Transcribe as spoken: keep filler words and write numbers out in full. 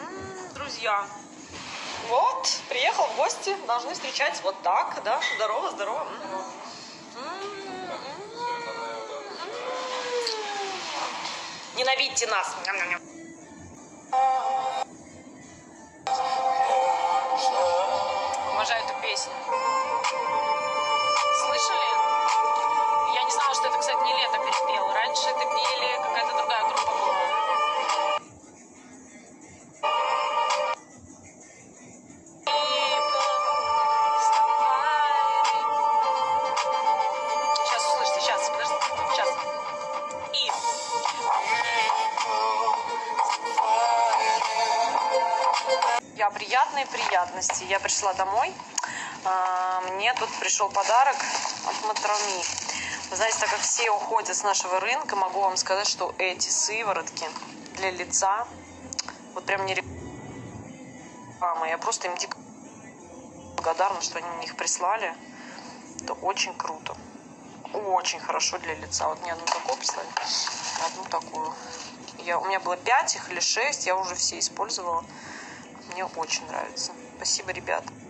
М-м, друзья, вот, приехал в гости, должны встречать вот так, да, здорово, здорово. Ненавидьте нас. Обожаю эту песню. Слышали? Я не знала, что это, кстати, не Лето перепел. Раньше это пели, какая-то другая группа была. Сейчас услышите, сейчас, подожди, сейчас. И... Я приятные приятности. Я пришла домой. Мне тут пришел подарок от Матроми. Вы знаете, так как все уходят с нашего рынка, могу вам сказать, что эти сыворотки для лица, вот прям не реклама, я просто им дико благодарна, что они мне их прислали. Это очень круто. Очень хорошо для лица. Вот мне одну такую прислали, одну такую. Я, у меня было пять их или шесть, я уже все использовала. Мне очень нравится. Спасибо, ребята.